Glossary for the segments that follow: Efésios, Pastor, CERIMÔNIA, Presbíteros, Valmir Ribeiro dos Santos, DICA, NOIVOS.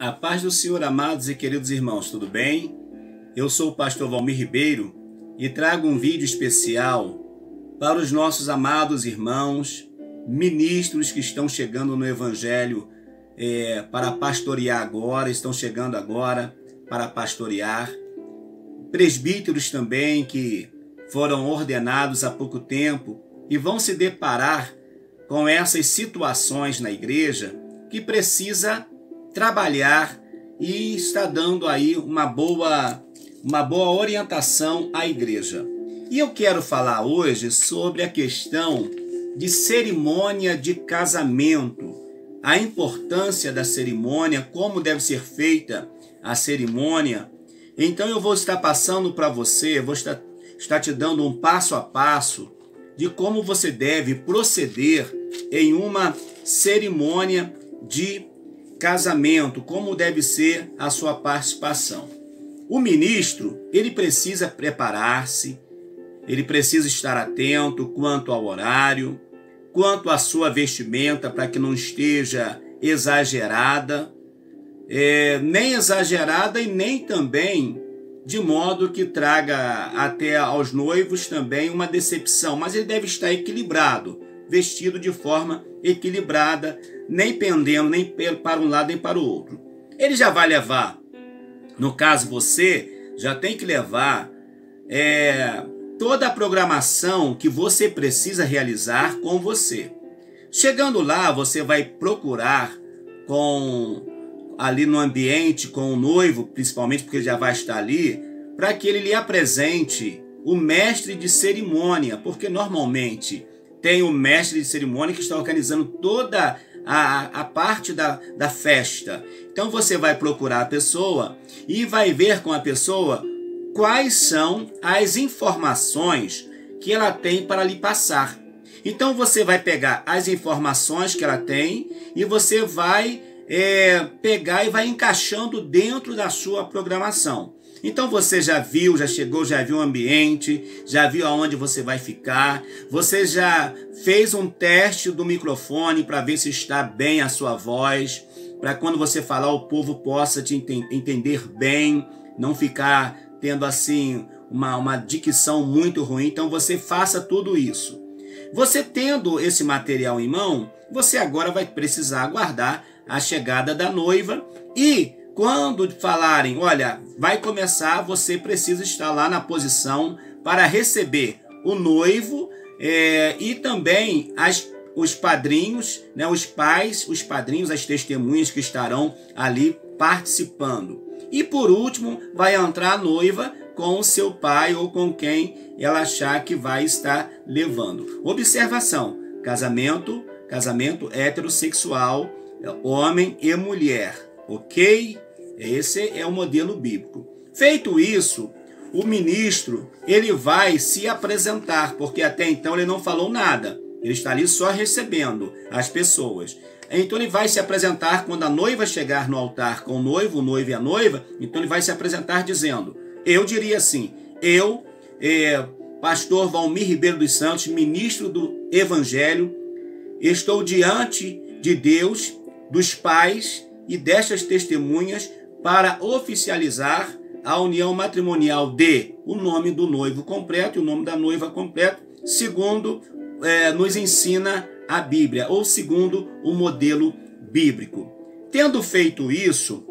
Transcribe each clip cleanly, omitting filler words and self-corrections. A paz do Senhor, amados e queridos irmãos, tudo bem? Eu sou o pastor Valmir Ribeiro e trago um vídeo especial para os nossos amados irmãos, ministros que estão chegando no Evangelho para pastorear agora, estão chegando agora para pastorear, presbíteros também que foram ordenados há pouco tempo e vão se deparar com essas situações na igreja que precisa trabalhar, e está dando aí uma boa orientação à igreja. E eu quero falar hoje sobre a questão de cerimônia de casamento, a importância da cerimônia, como deve ser feita a cerimônia. Então eu vou estar passando para você, vou estar te dando um passo a passo de como você deve proceder em uma cerimônia de casamento, como deve ser a sua participação. O ministro, ele precisa preparar-se, ele precisa estar atento quanto ao horário, quanto à sua vestimenta, para que não esteja exagerada, nem exagerada e nem também de modo que traga até aos noivos também uma decepção, mas ele deve estar equilibrado, vestido de forma equilibrada, nem pendendo nem para um lado nem para o outro. Ele já vai levar, no caso você, já tem que levar toda a programação que você precisa realizar com você. Chegando lá, você vai procurar ali no ambiente com o noivo, principalmente porque ele já vai estar ali, para que ele lhe apresente o mestre de cerimônia, porque normalmente tem o mestre de cerimônia que está organizando toda a parte da festa. Então você vai procurar a pessoa e vai ver com a pessoa quais são as informações que ela tem para lhe passar. Então você vai pegar as informações que ela tem e você vai pegar e vai encaixando dentro da sua programação. Então você já viu, já chegou, já viu o ambiente, já viu aonde você vai ficar, você já fez um teste do microfone para ver se está bem a sua voz, para quando você falar o povo possa te entender bem, não ficar tendo assim uma dicção muito ruim. Então você faça tudo isso. Você tendo esse material em mão, você agora vai precisar aguardar a chegada da noiva e quando falarem, olha, vai começar, você precisa estar lá na posição para receber o noivo e também os padrinhos, né, os pais, os padrinhos, as testemunhas que estarão ali participando. E por último, vai entrar a noiva com o seu pai ou com quem ela achar que vai estar levando. Observação: casamento heterossexual, homem e mulher, ok? Esse é o modelo bíblico. Feito isso, o ministro, ele vai se apresentar, porque até então ele não falou nada. Ele está ali só recebendo as pessoas. Então ele vai se apresentar quando a noiva chegar no altar com o noivo e a noiva. Então ele vai se apresentar dizendo, eu diria assim, eu, pastor Valmir Ribeiro dos Santos, ministro do Evangelho, estou diante de Deus, dos pais e destas testemunhas para oficializar a união matrimonial de o nome do noivo completo e o nome da noiva completo, segundo nos ensina a Bíblia, ou segundo o modelo bíblico. Tendo feito isso,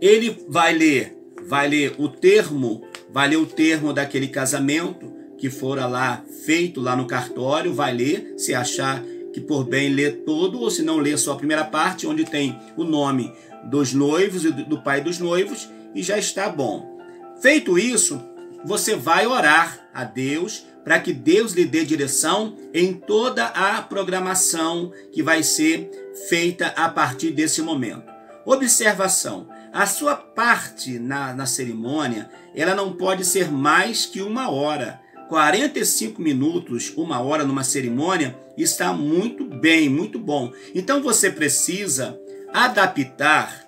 ele vai ler o termo daquele casamento que fora lá feito lá no cartório, vai ler, se achar que por bem ler todo, ou se não ler só a primeira parte, onde tem o nome dos noivos e do pai dos noivos, e já está bom. Feito isso, você vai orar a Deus para que Deus lhe dê direção em toda a programação que vai ser feita a partir desse momento. Observação: a sua parte na cerimônia, ela não pode ser mais que uma hora. 45 minutos, uma hora numa cerimônia, está muito bem, muito bom. Então você precisa adaptar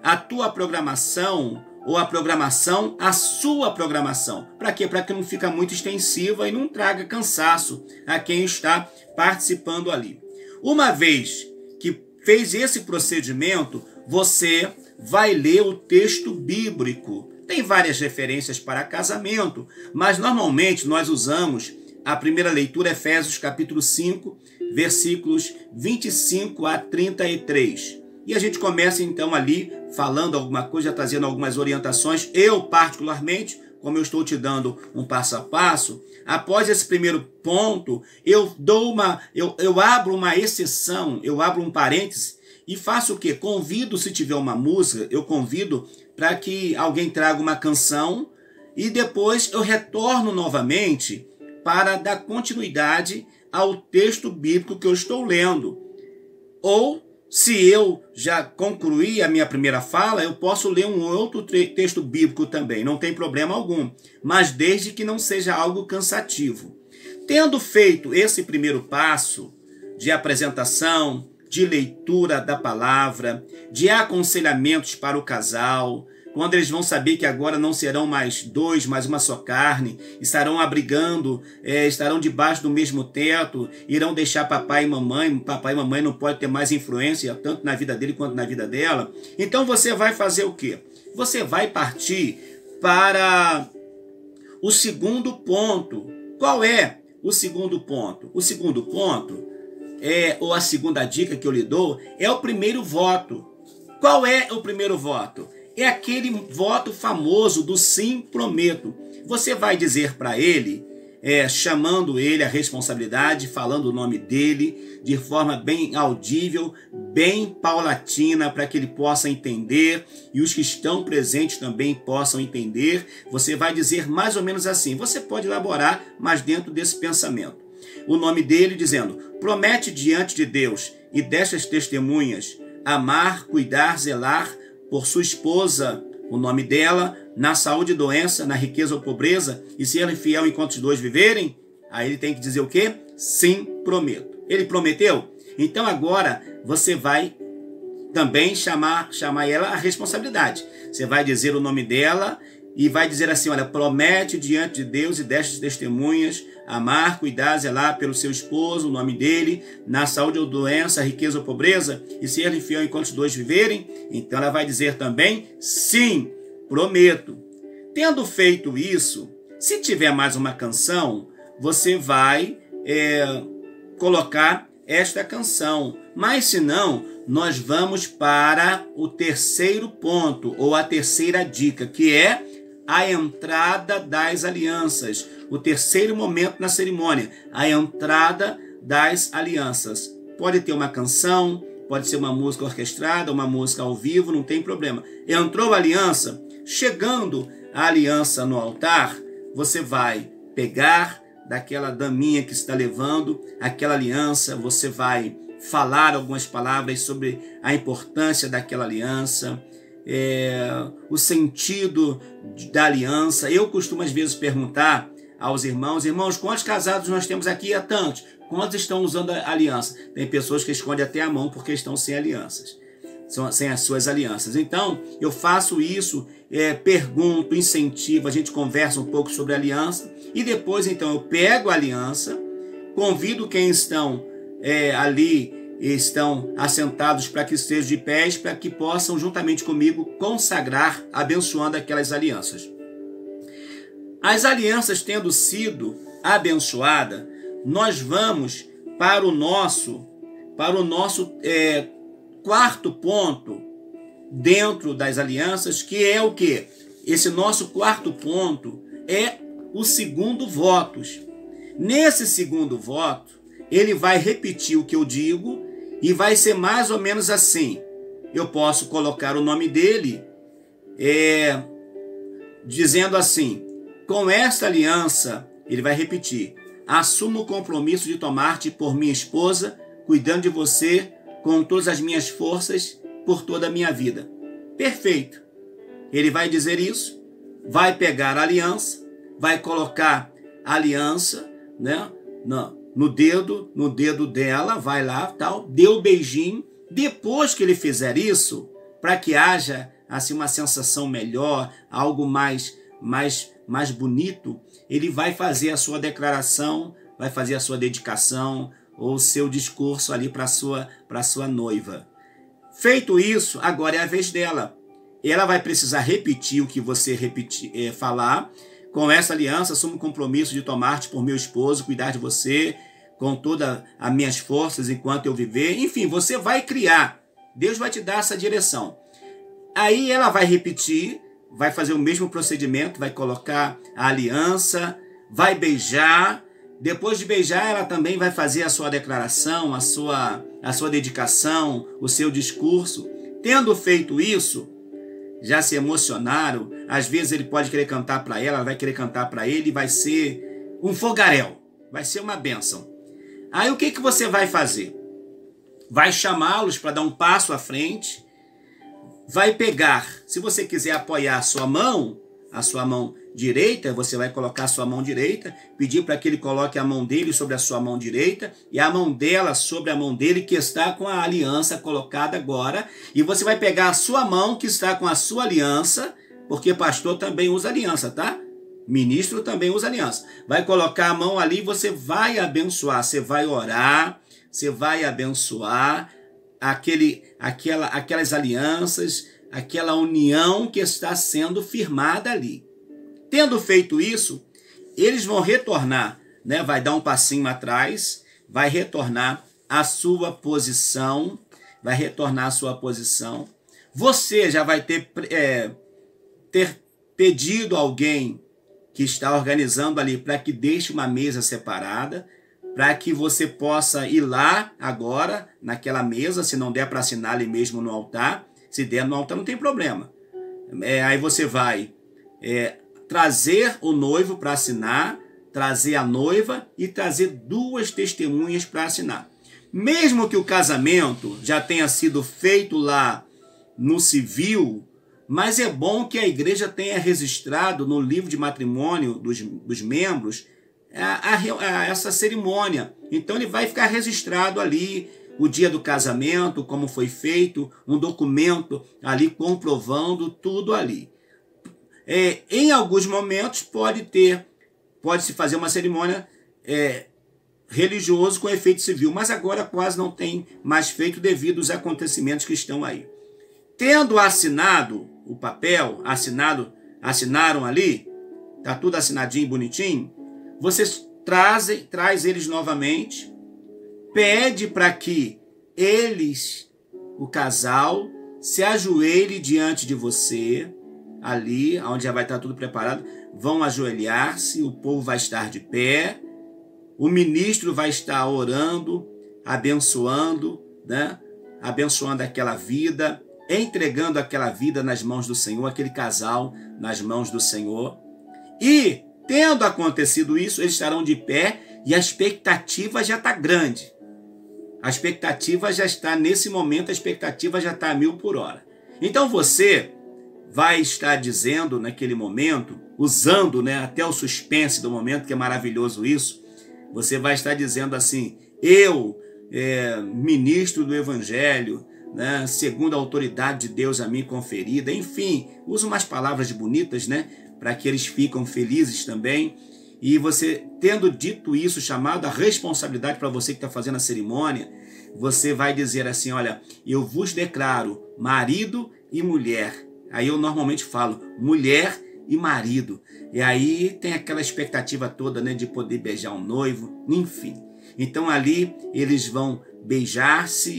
a tua programação ou a programação à sua programação. Para quê? Para que não fica muito extensiva e não traga cansaço a quem está participando ali. Uma vez que fez esse procedimento, você vai ler o texto bíblico. Tem várias referências para casamento, mas normalmente nós usamos a primeira leitura, Efésios capítulo 5, versículos 25 a 33. E a gente começa então ali falando alguma coisa, trazendo algumas orientações. Eu particularmente, como eu estou te dando um passo a passo, após esse primeiro ponto, eu abro uma exceção, eu abro um parêntese e faço o quê? Convido, se tiver uma música, eu convido para que alguém traga uma canção e depois eu retorno novamente para dar continuidade ao texto bíblico que eu estou lendo. Ou, se eu já concluí a minha primeira fala, eu posso ler um outro texto bíblico também, não tem problema algum, mas desde que não seja algo cansativo. Tendo feito esse primeiro passo de apresentação, de leitura da palavra, de aconselhamentos para o casal, quando eles vão saber que agora não serão mais dois, mas uma só carne, estarão abrigando, estarão debaixo do mesmo teto, irão deixar papai e mamãe não pode ter mais influência, tanto na vida dele quanto na vida dela. Então você vai fazer o quê? Você vai partir para o segundo ponto. Qual é o segundo ponto? O segundo ponto, ou a segunda dica que eu lhe dou, é o primeiro voto. Qual é o primeiro voto? É aquele voto famoso do sim, prometo. Você vai dizer para ele, chamando ele à responsabilidade, falando o nome dele de forma bem audível, bem paulatina, para que ele possa entender e os que estão presentes também possam entender. Você vai dizer mais ou menos assim, você pode elaborar, mas dentro desse pensamento. O nome dele dizendo, promete diante de Deus e destas testemunhas, amar, cuidar, zelar, por sua esposa, o nome dela, na saúde e doença, na riqueza ou pobreza, e se ela é fiel enquanto os dois viverem, aí ele tem que dizer o quê? Sim, prometo. Ele prometeu? Então agora você vai também chamar ela à responsabilidade. Você vai dizer o nome dela e vai dizer assim, olha, promete diante de Deus e destas testemunhas, amar, cuidar, zelar pelo seu esposo, o nome dele, na saúde ou doença, riqueza ou pobreza, e ser fiel enquanto os dois viverem. Então ela vai dizer também, sim, prometo. Tendo feito isso, se tiver mais uma canção, você vai colocar esta canção. Mas se não, nós vamos para o terceiro ponto, ou a terceira dica, que é a entrada das alianças. O terceiro momento na cerimônia, a entrada das alianças. Pode ter uma canção, pode ser uma música orquestrada, uma música ao vivo, não tem problema. Entrou a aliança, chegando a aliança no altar, você vai pegar daquela daminha que está levando aquela aliança, você vai falar algumas palavras sobre a importância daquela aliança, o sentido da aliança. Eu costumo às vezes perguntar aos irmãos, quantos casados nós temos aqui? Há tantos. Quantos estão usando a aliança? Tem pessoas que escondem até a mão porque estão sem alianças, sem as suas alianças. Então eu faço isso, pergunto, incentivo, a gente conversa um pouco sobre a aliança e depois então eu pego a aliança, convido quem estão ali, estão assentados para que estejam de pés, para que possam, juntamente comigo, consagrar, abençoando aquelas alianças. As alianças tendo sido abençoadas, nós vamos para o nosso, quarto ponto dentro das alianças, que é o quê? Esse nosso quarto ponto é o segundo voto. Nesse segundo voto, ele vai repetir o que eu digo e vai ser mais ou menos assim. Eu posso colocar o nome dele dizendo assim, com esta aliança, ele vai repetir, assumo o compromisso de tomar-te por minha esposa, cuidando de você com todas as minhas forças, por toda a minha vida. Perfeito. Ele vai dizer isso, vai pegar a aliança, vai colocar a aliança, né? No dedo dela, vai lá, tal, deu um beijinho. Depois que ele fizer isso, para que haja assim uma sensação melhor, algo mais bonito, ele vai fazer a sua declaração, vai fazer a sua dedicação ou o seu discurso ali para a sua noiva. Feito isso, agora é a vez dela. Ela vai precisar repetir o que você falar. Com essa aliança, assumo o compromisso de tomar-te por meu esposo, cuidar de você com todas as minhas forças enquanto eu viver. Enfim, você vai criar. Deus vai te dar essa direção. Aí ela vai repetir, vai fazer o mesmo procedimento, vai colocar a aliança, vai beijar. Depois de beijar, ela também vai fazer a sua declaração, a sua dedicação, o seu discurso. Tendo feito isso, já se emocionaram. Às vezes ele pode querer cantar para ela, ela vai querer cantar para ele, vai ser um fogaréu, vai ser uma bênção. Aí o que, que você vai fazer? Vai chamá-los para dar um passo à frente, vai pegar, se você quiser apoiar a sua mão direita, você vai colocar a sua mão direita, pedir para que ele coloque a mão dele sobre a sua mão direita e a mão dela sobre a mão dele, que está com a aliança colocada agora, e você vai pegar a sua mão que está com a sua aliança, porque pastor também usa aliança, tá? Ministro também usa aliança. Vai colocar a mão ali e você vai abençoar, você vai orar, você vai abençoar aquelas alianças, aquela união que está sendo firmada ali. Tendo feito isso, eles vão retornar, né? Vai dar um passinho atrás, vai retornar à sua posição, vai retornar à sua posição. Você já vai ter pedido alguém que está organizando ali para que deixe uma mesa separada, para que você possa ir lá agora, naquela mesa, se não der para assinar ali mesmo no altar, se der no altar não tem problema. Aí você vai trazer o noivo para assinar, trazer a noiva e trazer duas testemunhas para assinar. Mesmo que o casamento já tenha sido feito lá no civil, mas é bom que a igreja tenha registrado no livro de matrimônio dos membros essa cerimônia. Então ele vai ficar registrado ali o dia do casamento, como foi feito, um documento ali comprovando tudo ali. Em alguns momentos pode-se fazer uma cerimônia religiosa com efeito civil, mas agora quase não tem mais feito devido aos acontecimentos que estão aí. Tendo assinado o papel, assinaram ali, tá tudo assinadinho, bonitinho, vocês traz eles novamente, pede para que eles, o casal, se ajoelhe diante de você, ali, onde já vai estar tudo preparado, vão ajoelhar-se, o povo vai estar de pé, o ministro vai estar orando, abençoando, né? Abençoando aquela vida, entregando aquela vida nas mãos do Senhor, aquele casal nas mãos do Senhor. E, tendo acontecido isso, eles estarão de pé e a expectativa já está grande. A expectativa já está, nesse momento, a expectativa já está a 1000 por hora. Então você vai estar dizendo naquele momento, usando, né, até o suspense do momento, que é maravilhoso isso, você vai estar dizendo assim, eu, ministro do Evangelho, né, segundo a autoridade de Deus a mim conferida, enfim, usa umas palavras bonitas, né, para que eles ficam felizes também, e você, tendo dito isso, chamado a responsabilidade para você que está fazendo a cerimônia, você vai dizer assim, olha, eu vos declaro marido e mulher. Aí eu normalmente falo mulher e marido. E aí tem aquela expectativa toda, né, de poder beijar um noivo, enfim. Então ali eles vão beijar-se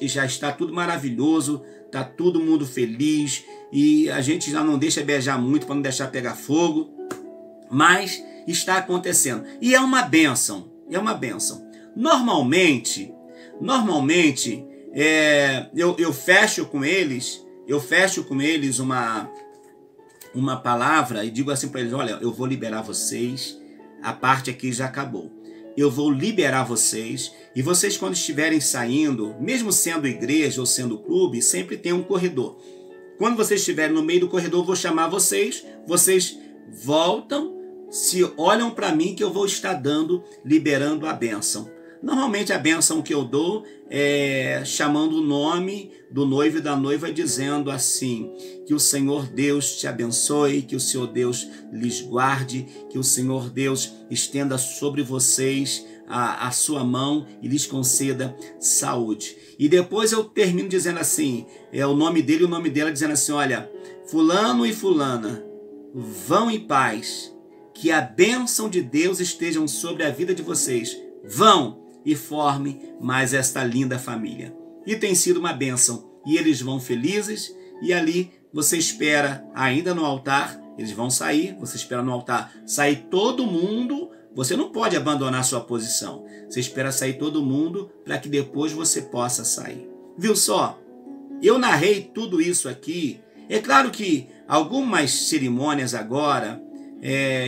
e já está tudo maravilhoso, está todo mundo feliz e a gente já não deixa beijar muito para não deixar pegar fogo, mas está acontecendo. E é uma bênção, é uma bênção. Normalmente eu fecho com eles... uma palavra e digo assim para eles, olha, eu vou liberar vocês, a parte aqui já acabou. Eu vou liberar vocês e vocês quando estiverem saindo, mesmo sendo igreja ou sendo clube, sempre tem um corredor. Quando vocês estiverem no meio do corredor, eu vou chamar vocês, vocês voltam, se olham para mim que eu vou estar liberando a bênção. Normalmente a bênção que eu dou é chamando o nome do noivo e da noiva, dizendo assim: que o Senhor Deus te abençoe, que o Senhor Deus lhes guarde, que o Senhor Deus estenda sobre vocês a sua mão e lhes conceda saúde. E depois eu termino dizendo assim, é o nome dele e o nome dela, dizendo assim: olha, fulano e fulana, vão em paz, que a bênção de Deus estejam sobre a vida de vocês. Vão e formem mais esta linda família. E tem sido uma bênção. E eles vão felizes, e ali você espera ainda no altar, eles vão sair, você espera no altar sair todo mundo. Você não pode abandonar sua posição. Você espera sair todo mundo para que depois você possa sair. Viu só? Eu narrei tudo isso aqui. É claro que algumas cerimônias agora,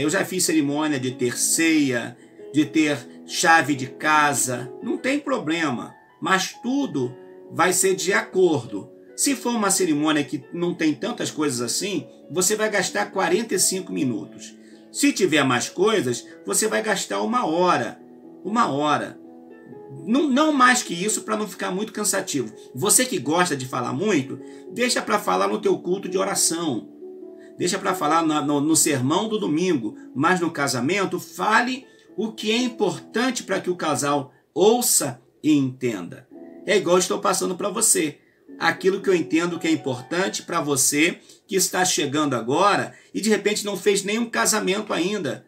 eu já fiz cerimônia de ter ceia, de ter chave de casa, não tem problema, mas tudo vai ser de acordo. Se for uma cerimônia que não tem tantas coisas assim, você vai gastar 45 minutos. Se tiver mais coisas, você vai gastar uma hora. Não mais que isso, para não ficar muito cansativo. Você que gosta de falar muito, deixa para falar no teu culto de oração. Deixa para falar no sermão do domingo. Mas no casamento, fale o que é importante para que o casal ouça e entenda. É igual eu estou passando para você. Aquilo que eu entendo que é importante para você, que está chegando agora e de repente não fez nenhum casamento ainda.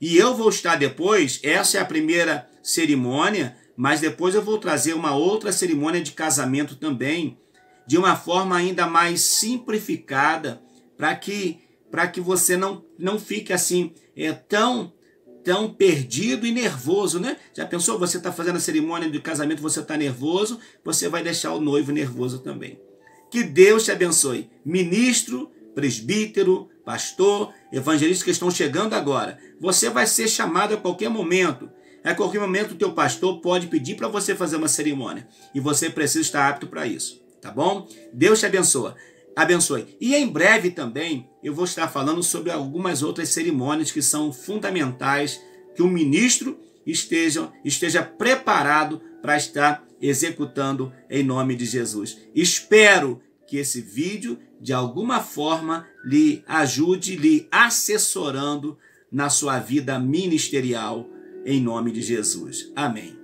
E eu vou estar depois, essa é a primeira cerimônia, mas depois eu vou trazer uma outra cerimônia de casamento também, de uma forma ainda mais simplificada, para que você não fique assim tão perdido e nervoso, né? Já pensou? Você está fazendo a cerimônia de casamento, você está nervoso, você vai deixar o noivo nervoso também. Que Deus te abençoe. Ministro, presbítero, pastor, evangelista que estão chegando agora, você vai ser chamado a qualquer momento. A qualquer momento o teu pastor pode pedir para você fazer uma cerimônia. E você precisa estar apto para isso, tá bom? Deus te abençoe. E em breve também eu vou estar falando sobre algumas outras cerimônias que são fundamentais, que o ministro esteja preparado para estar executando em nome de Jesus. Espero que esse vídeo de alguma forma lhe ajude, lhe assessorando na sua vida ministerial em nome de Jesus. Amém.